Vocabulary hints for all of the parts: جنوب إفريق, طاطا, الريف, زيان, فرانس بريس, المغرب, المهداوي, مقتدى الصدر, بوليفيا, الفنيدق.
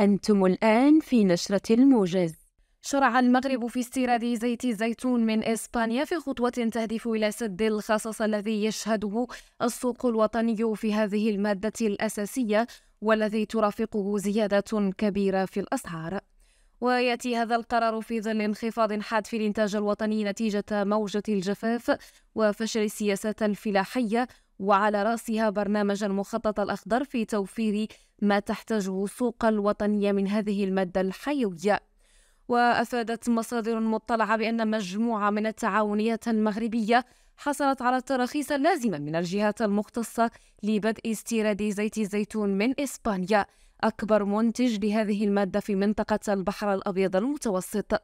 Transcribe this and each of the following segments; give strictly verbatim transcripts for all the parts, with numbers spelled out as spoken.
أنتم الآن في نشرة الموجز. شرع المغرب في استيراد زيت الزيتون من إسبانيا في خطوة تهدف إلى سد الخصص الذي يشهده السوق الوطني في هذه المادة الأساسية والذي ترافقه زيادة كبيرة في الأسعار. ويأتي هذا القرار في ظل انخفاض حاد في الإنتاج الوطني نتيجة موجة الجفاف وفشل السياسات الفلاحية، وعلى رأسها برنامج المخطط الأخضر في توفير ما تحتاجه السوق الوطنية من هذه المادة الحيوية. وأفادت مصادر مطلعة بأن مجموعة من التعاونيات المغربية حصلت على التراخيص اللازمة من الجهات المختصة لبدء استيراد زيت الزيتون من إسبانيا، أكبر منتج لهذه المادة في منطقة البحر الأبيض المتوسط.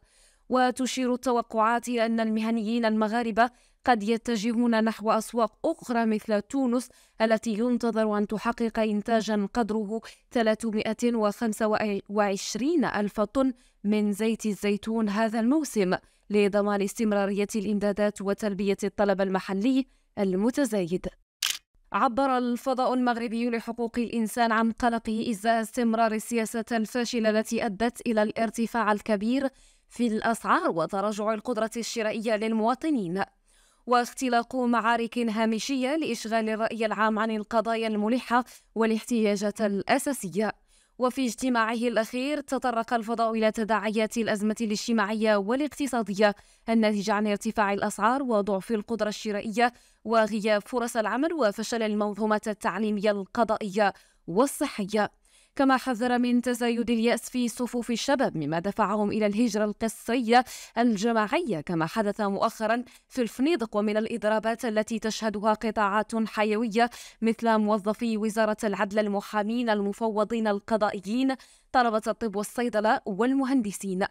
وتشير التوقعات إلى أن المهنيين المغاربة قد يتجهون نحو أسواق أخرى مثل تونس التي ينتظر أن تحقق إنتاجا قدره ثلاثمائة وخمسة وعشرين ألف طن من زيت الزيتون هذا الموسم لضمان استمرارية الإمدادات وتلبية الطلب المحلي المتزايد. عبر الفضاء المغربي لحقوق الإنسان عن قلقه إزاء استمرار السياسة الفاشلة التي أدت إلى الارتفاع الكبير في الأسعار وتراجع القدرة الشرائية للمواطنين، واختلاق معارك هامشية لإشغال الرأي العام عن القضايا الملحة والاحتياجات الأساسية. وفي اجتماعه الأخير تطرق الفضاء إلى تداعيات الأزمة الاجتماعية والاقتصادية الناتجة عن ارتفاع الأسعار وضعف القدرة الشرائية وغياب فرص العمل وفشل المنظومات التعليمية القضائية والصحية، كما حذر من تزايد اليأس في صفوف الشباب مما دفعهم إلى الهجرة القصية الجماعية كما حدث مؤخرا في الفنيدق، ومن الإضرابات التي تشهدها قطاعات حيوية مثل موظفي وزارة العدل، المحامين، المفوضين القضائيين، طلبة الطب والصيدلة والمهندسين.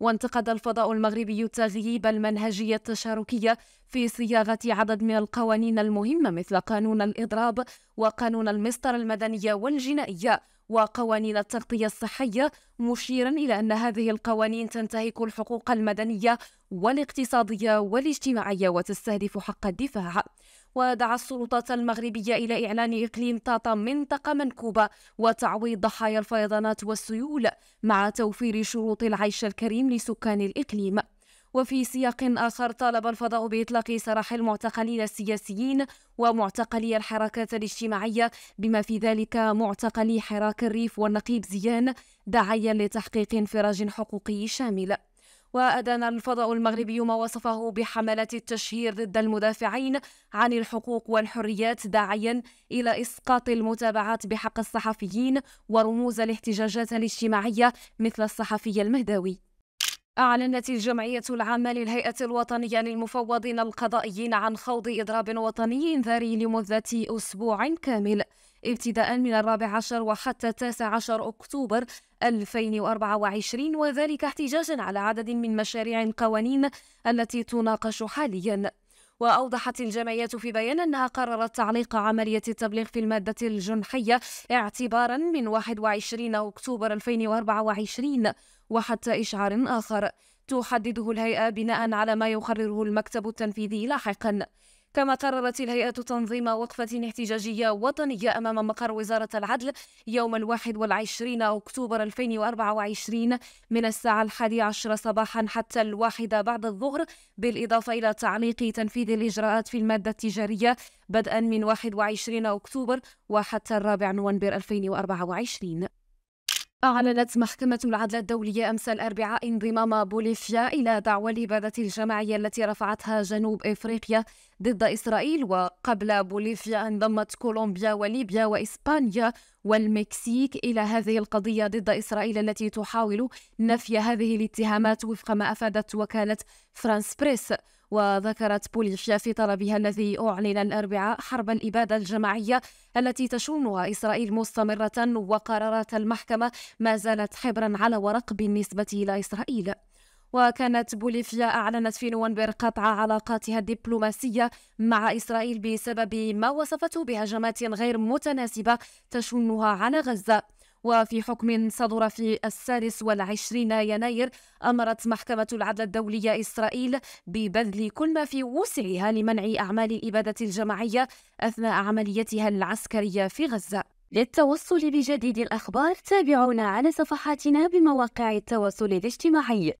وانتقد الفضاء المغربي تغييب المنهجية التشاركية في صياغة عدد من القوانين المهمة مثل قانون الإضراب وقانون المسطرة المدنية والجنائية وقوانين التغطية الصحية، مشيرا إلى أن هذه القوانين تنتهك الحقوق المدنية والاقتصادية والاجتماعية وتستهدف حق الدفاع. ودعا السلطات المغربية إلى إعلان إقليم طاطا منطقة منكوبة وتعويض ضحايا الفيضانات والسيول مع توفير شروط العيش الكريم لسكان الإقليم. وفي سياق آخر طالب الفضاء بإطلاق سراح المعتقلين السياسيين ومعتقلي الحركات الاجتماعية بما في ذلك معتقلي حراك الريف والنقيب زيان، داعيا لتحقيق انفراج حقوقي شامل. وأدان الفضاء المغربي ما وصفه بحملات التشهير ضد المدافعين عن الحقوق والحريات، داعيا إلى إسقاط المتابعات بحق الصحفيين ورموز الاحتجاجات الاجتماعية مثل الصحفي المهداوي. أعلنت الجمعية العامة للهيئة الوطنية للمفوضين القضائيين عن خوض إضراب وطني إنذاري لمدة أسبوع كامل ابتداء من الرابع عشر وحتى التاسع عشر أكتوبر ألفين وأربعة وعشرين، وذلك احتجاجا على عدد من مشاريع القوانين التي تناقش حاليا. وأوضحت الجمعية في بيان أنها قررت تعليق عملية التبليغ في المادة الجنحية اعتبارا من واحد وعشرين أكتوبر ألفين وأربعة وعشرين وحتى إشعار آخر تحدده الهيئة بناء على ما يقرره المكتب التنفيذي لاحقا. كما قررت الهيئة تنظيم وقفة احتجاجية وطنية أمام مقر وزارة العدل يوم الواحد والعشرين أكتوبر ألفين وأربعة وعشرين من الساعة الحادي عشر صباحا حتى الواحدة بعد الظهر، بالإضافة إلى تعليق تنفيذ الإجراءات في المادة التجارية بدءا من واحد وعشرين أكتوبر وحتى الرابع نوفمبر ألفين وأربعة وعشرين. أعلنت محكمة العدل الدولية أمس الأربعاء انضمام بوليفيا إلى دعوى الإبادة الجماعية التي رفعتها جنوب إفريقيا ضد إسرائيل. وقبل بوليفيا انضمت كولومبيا وليبيا وإسبانيا والمكسيك إلى هذه القضية ضد إسرائيل التي تحاول نفي هذه الاتهامات وفق ما أفادت وكالة فرانس بريس. وذكرت بوليفيا في طلبها الذي أعلن الأربعاء حرب الإبادة الجماعية التي تشنها إسرائيل مستمرة، وقرارات المحكمة ما زالت حبرا على ورق بالنسبة إلى إسرائيل. وكانت بوليفيا أعلنت في نوفمبر قطع علاقاتها الدبلوماسية مع إسرائيل بسبب ما وصفته بهجمات غير متناسبة تشنها على غزة. وفي حكم صدر في السادس والعشرين يناير أمرت محكمة العدل الدولية إسرائيل ببذل كل ما في وسعها لمنع أعمال الإبادة الجماعية أثناء عمليتها العسكرية في غزة. للتوصل بجديد الأخبار تابعونا على صفحاتنا بمواقع التواصل الاجتماعي.